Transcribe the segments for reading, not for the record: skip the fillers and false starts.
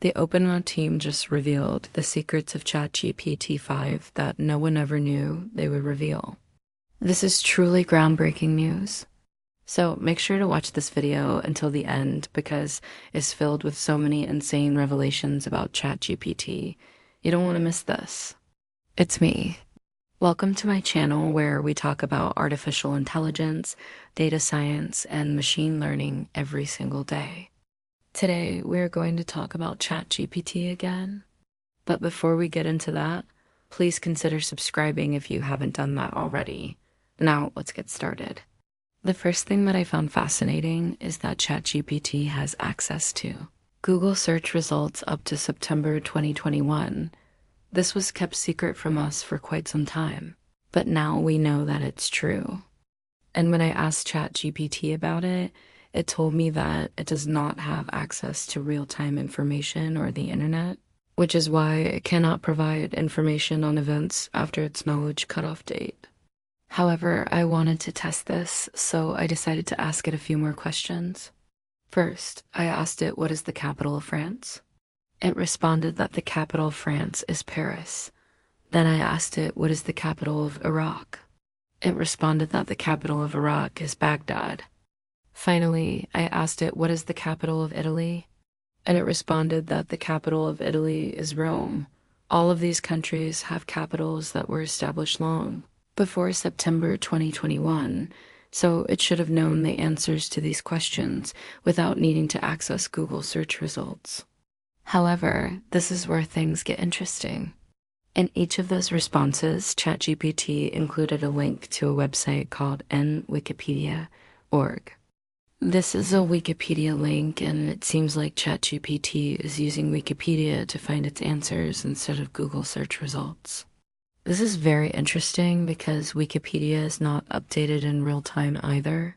The OpenAI team just revealed the secrets of ChatGPT-5 that no one ever knew they would reveal. This is truly groundbreaking news. So make sure to watch this video until the end because it's filled with so many insane revelations about ChatGPT. You don't want to miss this. It's me. Welcome to my channel where we talk about artificial intelligence, data science, and machine learning every single day. Today, we're going to talk about ChatGPT again. But before we get into that, please consider subscribing if you haven't done that already. Now, let's get started. The first thing that I found fascinating is that ChatGPT has access to Google search results up to September 2021. This was kept secret from us for quite some time, but now we know that it's true. And when I asked ChatGPT about it, it told me that it does not have access to real-time information or the internet, which is why it cannot provide information on events after its knowledge cutoff date. However, I wanted to test this, so I decided to ask it a few more questions. First, I asked it, what is the capital of France? It responded that the capital of France is Paris. Then I asked it, what is the capital of Iraq? It responded that the capital of Iraq is Baghdad. Finally, I asked it, what is the capital of Italy? And it responded that the capital of Italy is Rome. All of these countries have capitals that were established long before September 2021, so it should have known the answers to these questions without needing to access Google search results. However, this is where things get interesting. In each of those responses, ChatGPT included a link to a website called nwikipedia.org. This is a Wikipedia link, and it seems like ChatGPT is using Wikipedia to find its answers instead of Google search results. This is very interesting because Wikipedia is not updated in real time either.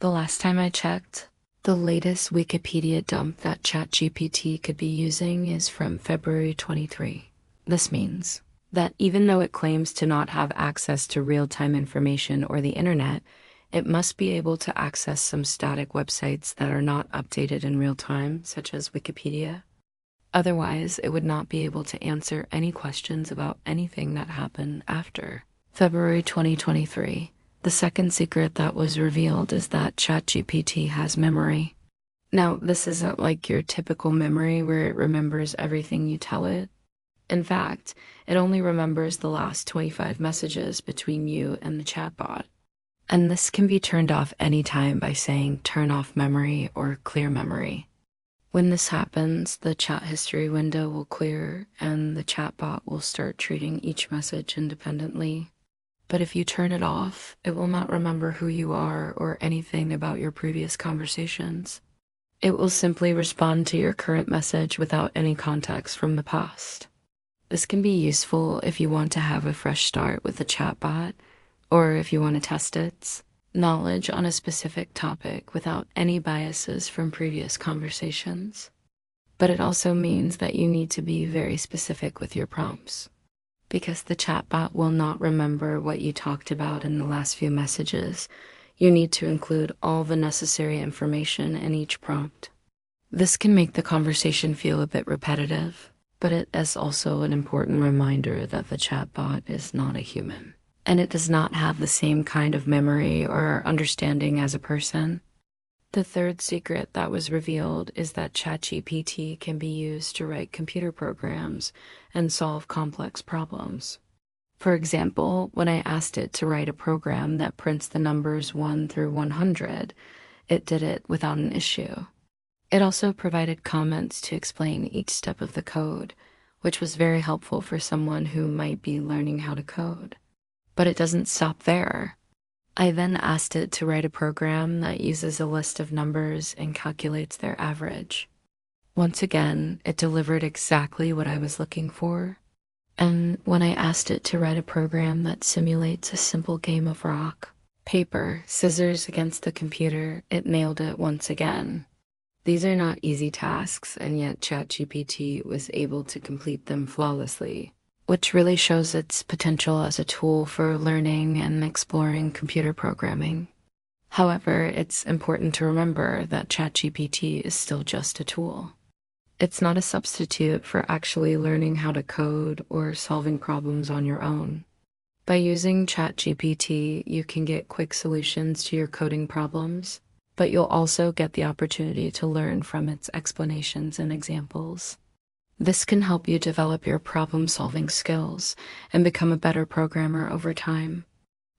The last time I checked, the latest Wikipedia dump that ChatGPT could be using is from February 23. This means that even though it claims to not have access to real-time information or the internet, it must be able to access some static websites that are not updated in real time, such as Wikipedia. Otherwise, it would not be able to answer any questions about anything that happened after February 2023. The second secret that was revealed is that ChatGPT has memory. Now, this isn't like your typical memory where it remembers everything you tell it. In fact, it only remembers the last 25 messages between you and the chatbot. And this can be turned off anytime by saying turn off memory or clear memory. When this happens, the chat history window will clear and the chatbot will start treating each message independently. But if you turn it off, it will not remember who you are or anything about your previous conversations. It will simply respond to your current message without any context from the past. This can be useful if you want to have a fresh start with a chatbot, or if you want to test its knowledge on a specific topic without any biases from previous conversations. But it also means that you need to be very specific with your prompts, because the chatbot will not remember what you talked about in the last few messages. You need to include all the necessary information in each prompt. This can make the conversation feel a bit repetitive, but it is also an important reminder that the chatbot is not a human, and it does not have the same kind of memory or understanding as a person. The third secret that was revealed is that ChatGPT can be used to write computer programs and solve complex problems. For example, when I asked it to write a program that prints the numbers 1 through 100, it did it without an issue. It also provided comments to explain each step of the code, which was very helpful for someone who might be learning how to code. But it doesn't stop there. I then asked it to write a program that uses a list of numbers and calculates their average. Once again, it delivered exactly what I was looking for. And when I asked it to write a program that simulates a simple game of rock, paper, scissors against the computer, it nailed it once again. These are not easy tasks, and yet ChatGPT was able to complete them flawlessly, which really shows its potential as a tool for learning and exploring computer programming. However, it's important to remember that ChatGPT is still just a tool. It's not a substitute for actually learning how to code or solving problems on your own. By using ChatGPT, you can get quick solutions to your coding problems, but you'll also get the opportunity to learn from its explanations and examples. This can help you develop your problem-solving skills and become a better programmer over time.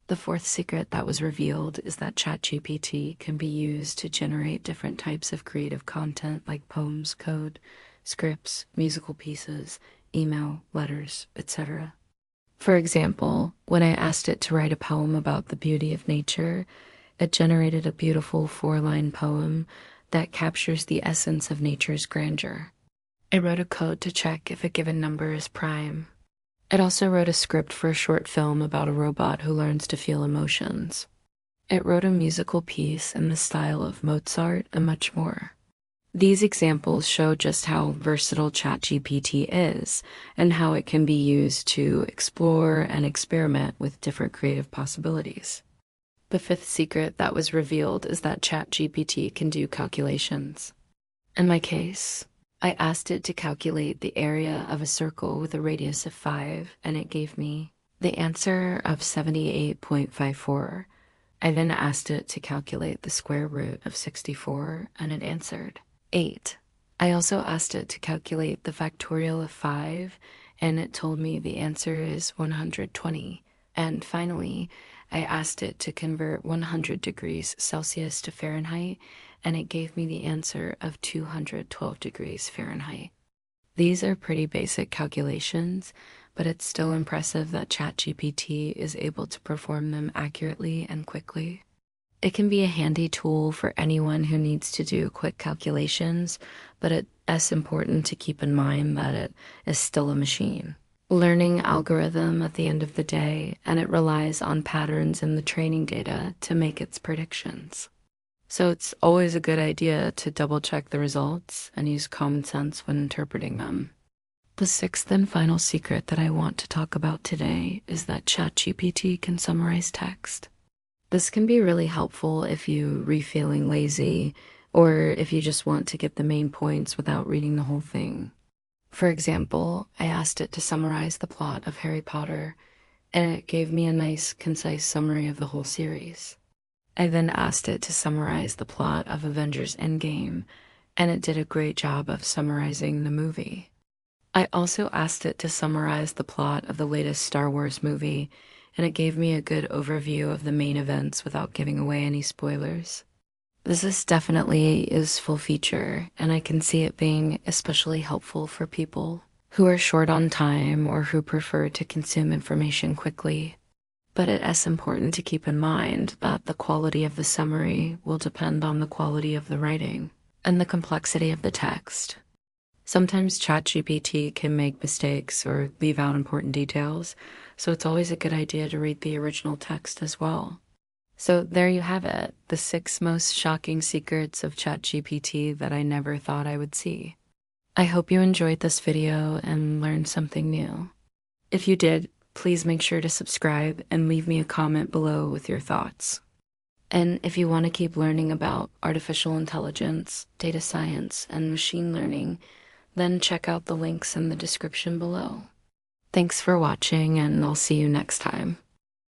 The fourth secret that was revealed is that ChatGPT can be used to generate different types of creative content like poems, code, scripts, musical pieces, email, letters, etc. For example, when I asked it to write a poem about the beauty of nature, it generated a beautiful 4-line poem that captures the essence of nature's grandeur. I wrote a code to check if a given number is prime. It also wrote a script for a short film about a robot who learns to feel emotions. It wrote a musical piece in the style of Mozart and much more. These examples show just how versatile ChatGPT is and how it can be used to explore and experiment with different creative possibilities. The fifth secret that was revealed is that ChatGPT can do calculations. In my case, I asked it to calculate the area of a circle with a radius of 5, and it gave me the answer of 78.54. I then asked it to calculate the square root of 64, and it answered 8. I also asked it to calculate the factorial of 5, and it told me the answer is 120. And finally, I asked it to convert 100 degrees Celsius to Fahrenheit, and it gave me the answer of 212 degrees Fahrenheit. These are pretty basic calculations, but it's still impressive that ChatGPT is able to perform them accurately and quickly. It can be a handy tool for anyone who needs to do quick calculations, but it's important to keep in mind that it is still a machine. Learning algorithm at the end of the day, and it relies on patterns in the training data to make its predictions. So it's always a good idea to double-check the results and use common sense when interpreting them. The sixth and final secret that I want to talk about today is that ChatGPT can summarize text. This can be really helpful if you're feeling lazy or if you just want to get the main points without reading the whole thing. For example, I asked it to summarize the plot of Harry Potter, and it gave me a nice, concise summary of the whole series. I then asked it to summarize the plot of Avengers: Endgame, and it did a great job of summarizing the movie. I also asked it to summarize the plot of the latest Star Wars movie, and it gave me a good overview of the main events without giving away any spoilers. This is definitely a useful feature, and I can see it being especially helpful for people who are short on time or who prefer to consume information quickly. But it is important to keep in mind that the quality of the summary will depend on the quality of the writing and the complexity of the text. Sometimes ChatGPT can make mistakes or leave out important details, so it's always a good idea to read the original text as well. So there you have it, the 6 most shocking secrets of ChatGPT that I never thought I would see. I hope you enjoyed this video and learned something new. If you did, please make sure to subscribe and leave me a comment below with your thoughts. And if you want to keep learning about artificial intelligence, data science, and machine learning, then check out the links in the description below. Thanks for watching, and I'll see you next time.